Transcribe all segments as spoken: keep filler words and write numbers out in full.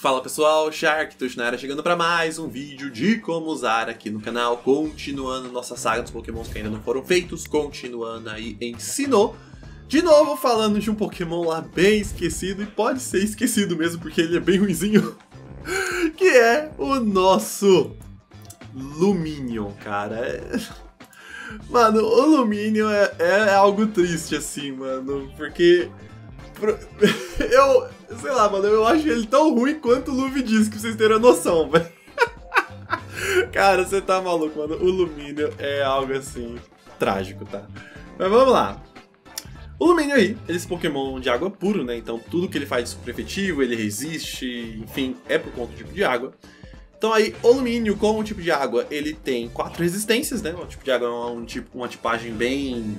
Fala pessoal, SharKTuxa chegando para mais um vídeo de como usar aqui no canal, continuando nossa saga dos Pokémons que ainda não foram feitos, continuando aí em Sinnoh. De novo falando de um Pokémon lá bem esquecido, e pode ser esquecido mesmo porque ele é bem ruinzinho, que é o nosso Lumineon, cara. Mano, o Lumineon é, é algo triste assim, mano, porque... Eu... Sei lá, mano, eu acho ele tão ruim quanto o Luvi diz, que vocês terem a noção, velho. Cara, você tá maluco, mano. O Lumineon é algo, assim, trágico, tá? Mas vamos lá. O Lumineon aí, ele é esse Pokémon de água puro, né? Então tudo que ele faz é super efetivo, ele resiste, enfim, é por conta do tipo de água. Então aí, o Lumineon, como tipo de água, ele tem quatro resistências, né? O tipo de água é um tipo, uma tipagem bem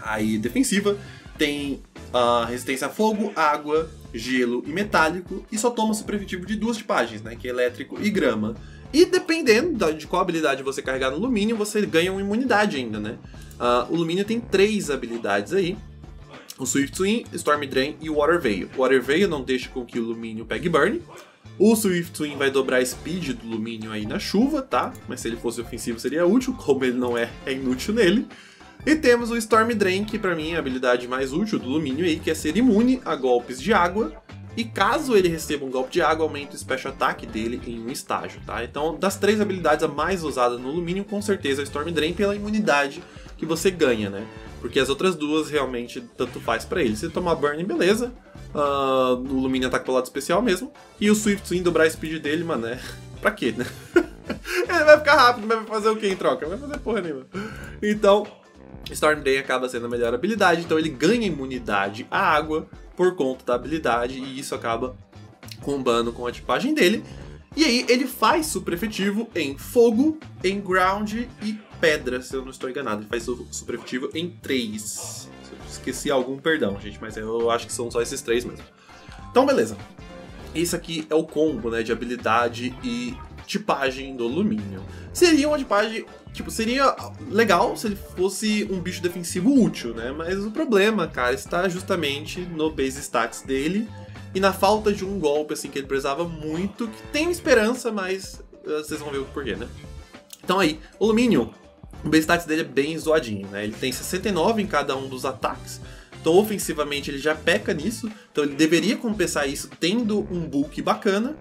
aí defensiva. Tem uh, resistência a fogo, água, gelo e metálico, e só toma super efetivo de duas tipagens, né, que é elétrico e grama. E dependendo de qual habilidade você carregar no Lumineon, você ganha uma imunidade ainda, né. Uh, o Lumineon tem três habilidades aí, o Swift Swim, Storm Drain e o Water Veil. O Water Veil não deixa com que o Lumineon pegue Burn, o Swift Swim vai dobrar a speed do Lumineon aí na chuva, tá, mas se ele fosse ofensivo seria útil, como ele não é, é inútil nele. E temos o Storm Drain, que pra mim é a habilidade mais útil do Lumineon aí, que é ser imune a golpes de água. E caso ele receba um golpe de água, aumenta o special attack dele em um estágio, tá? Então, das três habilidades a mais usada no Lumineon, com certeza é o Storm Drain, pela imunidade que você ganha, né? Porque as outras duas realmente tanto faz pra ele. Se ele tomar burn, beleza. Uh, o Lumineon ataca pelo lado especial mesmo. E o Swift Swing, dobrar a speed dele, mano, é... pra quê, né? Ele vai ficar rápido, mas vai fazer o quê em troca? Não vai fazer porra nenhuma. Então... Storm Drain acaba sendo a melhor habilidade, então ele ganha imunidade à água por conta da habilidade, e isso acaba combando com a tipagem dele. E aí ele faz super efetivo em fogo, em ground e pedra, se eu não estou enganado. Ele faz super efetivo em três. Se eu esqueci algum, perdão, gente, mas eu acho que são só esses três mesmo. Então, beleza. Esse aqui é o combo, né, de habilidade e tipagem do Lumineon. Seria uma tipagem... Tipo, seria legal se ele fosse um bicho defensivo útil, né? Mas o problema, cara, está justamente no base stats dele e na falta de um golpe, assim, que ele precisava muito, que tem esperança, mas uh, vocês vão ver o porquê, né? Então aí, o Lumineon, o base stats dele é bem zoadinho, né? Ele tem sessenta e nove em cada um dos ataques, então ofensivamente ele já peca nisso, então ele deveria compensar isso tendo um bulk bacana,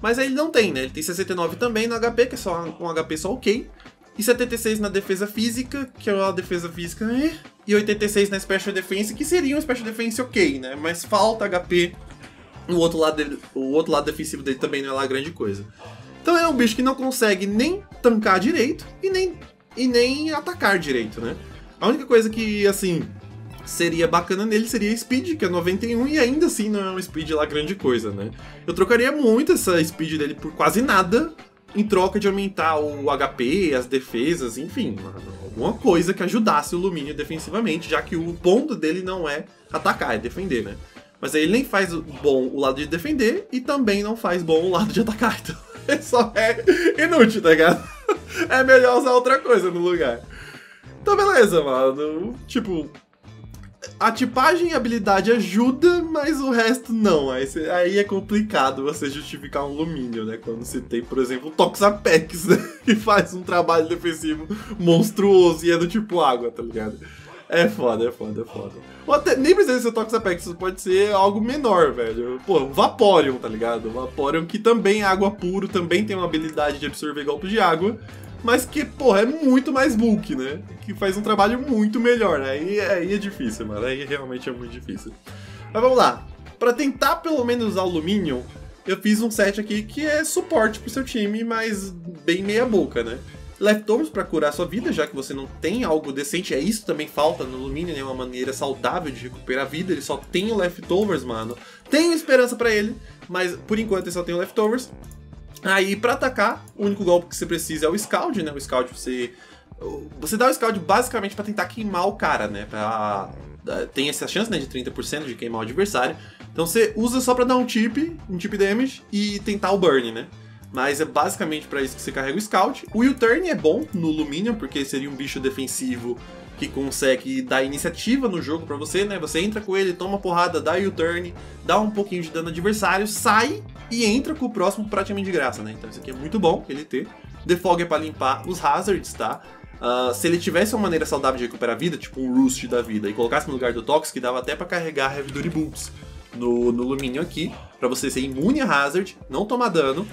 mas aí ele não tem, né? Ele tem sessenta e nove também no H P, que é só um H P só ok, e setenta e seis na defesa física, que é uma defesa física, e oitenta e seis na special defense, que seria um special defense ok, né? Mas falta H P, o outro lado dele, o outro lado defensivo dele também não é lá grande coisa. Então é um bicho que não consegue nem tancar direito e nem, e nem atacar direito, né? A única coisa que, assim, seria bacana nele seria a speed, que é noventa e um, e ainda assim não é um speed lá grande coisa, né? Eu trocaria muito essa speed dele por quase nada, em troca de aumentar o H P, as defesas, enfim, mano, alguma coisa que ajudasse o Lumineon defensivamente, já que o ponto dele não é atacar, é defender, né? Mas aí ele nem faz bom o lado de defender e também não faz bom o lado de atacar, então ele só é inútil, tá ligado? É melhor usar outra coisa no lugar. Então beleza, mano, tipo... A tipagem e a habilidade ajuda, mas o resto não. Aí, aí é complicado você justificar um Lumineon, né? Quando se tem, por exemplo, o Toxapex, né? Que faz um trabalho defensivo monstruoso e é do tipo água, tá ligado? É foda, é foda, é foda. Ou até, nem precisa ser o Toxapex, pode ser algo menor, velho. Pô, o Vaporeon, tá ligado? O Vaporeon, que também é água puro, também tem uma habilidade de absorver golpes de água. Mas que, porra, é muito mais bulk, né? Que faz um trabalho muito melhor, né? E aí é difícil, mano. Aí realmente é muito difícil. Mas vamos lá. Pra tentar, pelo menos, usar o Lumineon, eu fiz um set aqui que é suporte pro seu time, mas bem meia boca, né? Leftovers pra curar sua vida, já que você não tem algo decente. É isso também falta no Lumineon, né? Uma maneira saudável de recuperar a vida. Ele só tem o Leftovers, mano. Tenho esperança pra ele, mas por enquanto ele só tem o Leftovers. Aí, pra atacar, o único golpe que você precisa é o Scald, né? O Scald, você... Você dá o Scald basicamente pra tentar queimar o cara, né? Pra... Tem essa chance, né, de trinta por cento de queimar o adversário. Então você usa só pra dar um tip, um tip damage, e tentar o burn, né? Mas é basicamente pra isso que você carrega o Scald. O U-Turn é bom no Lumineon, porque seria um bicho defensivo que consegue dar iniciativa no jogo pra você, né? Você entra com ele, toma porrada, dá U-turn, dá um pouquinho de dano adversário, sai e entra com o próximo praticamente de graça, né? Então isso aqui é muito bom, ele ter. Defog é pra limpar os hazards, tá? Uh, se ele tivesse uma maneira saudável de recuperar a vida, tipo um Roost da vida, e colocasse no lugar do Tox, que dava até pra carregar Heavy Duty Boots no, no Lumineon aqui, pra você ser imune a hazard, não tomar dano,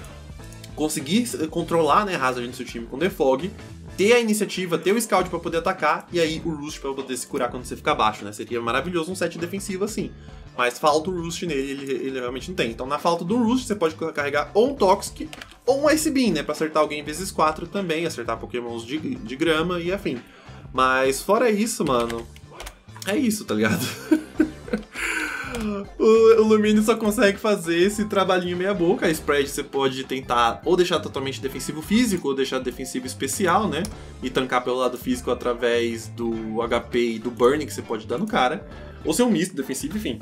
conseguir controlar, né, hazard no seu time com Defog, ter a iniciativa, ter o Scald pra poder atacar, e aí o Roost pra poder se curar quando você ficar baixo, né? Seria maravilhoso um set defensivo assim, mas falta o Roost nele, ele, ele realmente não tem. Então na falta do Roost, você pode carregar ou um Toxic, ou um Ice Beam, né? Pra acertar alguém vezes quatro também, acertar pokémons de, de grama e afim. Mas fora isso, mano, é isso, tá ligado? O Lumineon só consegue fazer esse trabalhinho meia boca. A spread você pode tentar ou deixar totalmente defensivo físico, ou deixar defensivo especial, né? E tancar pelo lado físico através do H P e do burn que você pode dar no cara. Ou ser um misto defensivo, enfim.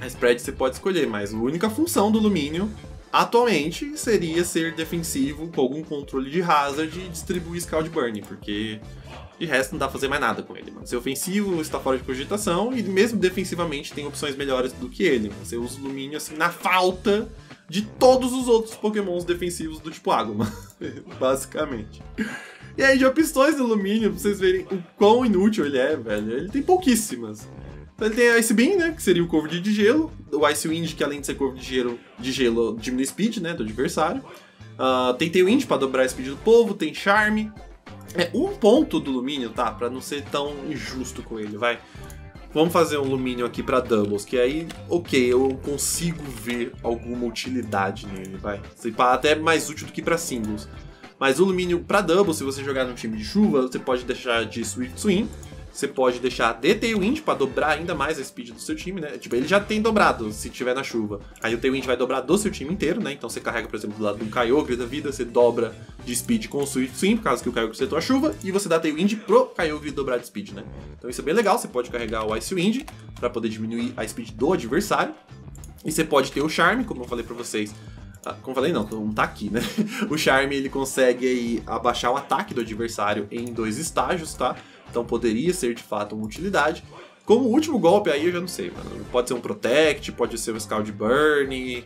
A spread você pode escolher, mas a única função do Lumineon atualmente seria ser defensivo com algum controle de hazard e distribuir Scald Burn, porque de resto não dá pra fazer mais nada com ele, mano. Ser ofensivo está fora de cogitação e mesmo defensivamente tem opções melhores do que ele, mano. Você usa o Lumineon assim na falta de todos os outros pokémons defensivos do tipo água, mano. Basicamente. E aí de opções do Lumineon, pra vocês verem o quão inútil ele é, velho, ele tem pouquíssimas. Ele tem Ice Beam, né, que seria o cover de gelo, o Ice Wind, que além de ser cover de gelo, de gelo diminui speed, né, do adversário. Uh, tem Tailwind pra dobrar a speed do povo, tem Charme. É um ponto do Lumineon, tá, pra não ser tão injusto com ele, vai. Vamos fazer um Lumineon aqui pra Doubles, que aí, ok, eu consigo ver alguma utilidade nele, vai. Até mais útil do que pra Singles. Mas o Lumineon pra Doubles, se você jogar num time de chuva, você pode deixar de Swift Swing. Você pode deixar de Tailwind pra dobrar ainda mais a speed do seu time, né? Tipo, ele já tem dobrado se tiver na chuva. Aí o Tailwind vai dobrar do seu time inteiro, né? Então você carrega, por exemplo, do lado do Kyogre da vida, você dobra de speed com o Swift Swing, por causa que o Kyogre acertou a chuva, e você dá Tailwind pro Kyogre dobrar de speed, né? Então isso é bem legal, você pode carregar o Ice Wind pra poder diminuir a speed do adversário. E você pode ter o Charme, como eu falei pra vocês. Como eu falei, não, não tá aqui, né? O Charme, ele consegue aí abaixar o ataque do adversário em dois estágios, tá? Então poderia ser de fato uma utilidade. Como o último golpe aí eu já não sei, mano. Pode ser um Protect, pode ser um Scald Burn.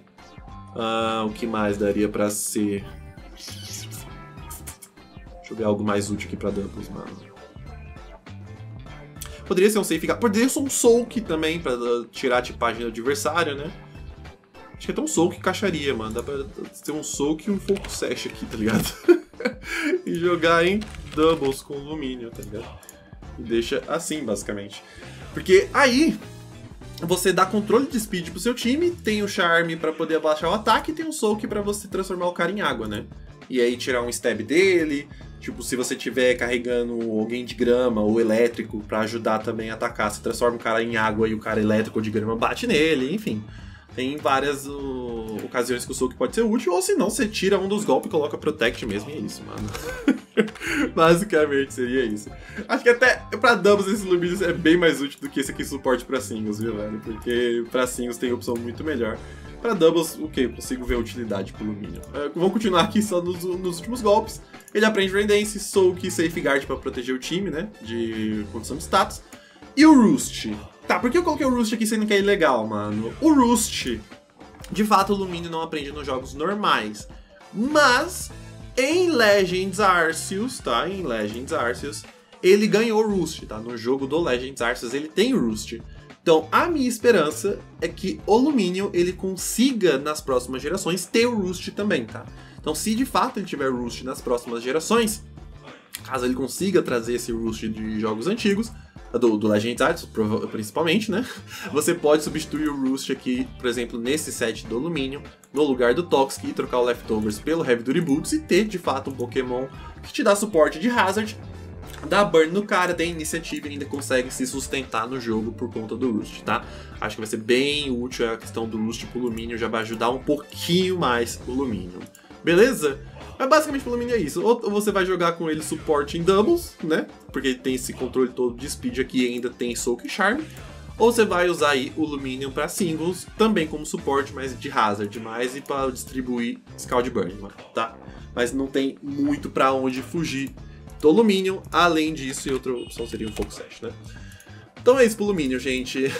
Ah, o que mais daria pra ser? Deixa eu ver algo mais útil aqui pra Doubles, mano. Poderia ser um Safe Guard. Poderia ser um Soak também, pra tirar a tipagem do adversário, né? Acho que até um Soak encaixaria, mano. Dá pra ter um Soak e um Focus Sash aqui, tá ligado? E jogar em Doubles com Lumineon, tá ligado? E deixa assim, basicamente. Porque aí você dá controle de speed pro seu time, tem o Charme pra poder abaixar o ataque e tem o Soak pra você transformar o cara em água, né? E aí tirar um stab dele, tipo, se você tiver carregando alguém de grama ou elétrico pra ajudar também a atacar, você transforma o cara em água e o cara elétrico ou de grama bate nele, enfim. Tem várias uh, ocasiões que o Soak pode ser útil, ou se não, você tira um dos golpes e coloca Protect mesmo, e é isso, mano. Basicamente seria isso. Acho que até pra Doubles esse Lumineon é bem mais útil do que esse aqui suporte pra Singles, viu, velho? Porque pra Singles tem opção muito melhor. Pra Doubles, ok, consigo ver a utilidade pro Lumineon. Uh, vamos continuar aqui só nos, nos últimos golpes. Ele aprende Rain Dance, Soak e Safeguard pra proteger o time, né, de condição de status. E o Roost. Tá, por que eu coloquei o Roost aqui sendo que é ilegal, mano? O Roost, de fato, o Lumineon não aprende nos jogos normais. Mas, em Legends Arceus, tá? Em Legends Arceus, ele ganhou o Roost, tá? No jogo do Legends Arceus, ele tem o Roost. Então, a minha esperança é que o Lumineon, ele consiga, nas próximas gerações, ter o Roost também, tá? Então, se de fato ele tiver Roost nas próximas gerações, caso ele consiga trazer esse Roost de jogos antigos, Do, do Legends Arceus, principalmente, né? Você pode substituir o Roost aqui, por exemplo, nesse set do Lumineon, no lugar do Toxic, e trocar o Leftovers pelo Heavy Duty Boots e ter, de fato, um Pokémon que te dá suporte de Hazard, dá burn no cara, tem iniciativa e ainda consegue se sustentar no jogo por conta do Roost, tá? Acho que vai ser bem útil a questão do Roost pro Lumineon, já vai ajudar um pouquinho mais o Lumineon. Beleza? Mas basicamente pelo menos é isso, ou você vai jogar com ele suporte em Doubles, né, porque ele tem esse controle todo de speed aqui e ainda tem Soak e Charme, ou você vai usar aí o Lumineon para Singles, também como suporte, mas de Hazard mais e para distribuir Scald Burn, tá? Mas não tem muito para onde fugir do Lumineon. Além disso, e outra opção seria um Poké Sash, né? Então é isso pro Lumineon, gente.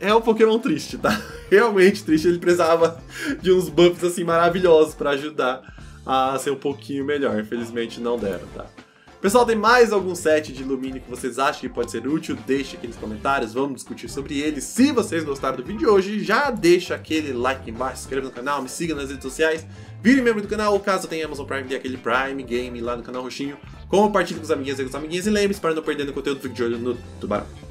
É um Pokémon triste, tá? Realmente triste, ele precisava de uns buffs assim maravilhosos pra ajudar a ser um pouquinho melhor. Infelizmente não deram, tá? Pessoal, tem mais algum set de Lumineon que vocês acham que pode ser útil? Deixe aqui nos comentários, vamos discutir sobre ele. Se vocês gostaram do vídeo de hoje, já deixa aquele like aqui embaixo, se inscreva no canal, me siga nas redes sociais, vire membro do canal, ou caso tenha Amazon Prime, dê aquele Prime Game lá no canal roxinho, compartilhe com os amiguinhos e com as amiguinhas, e lembre-se, para não perder no conteúdo, fique de olho no Tubarão.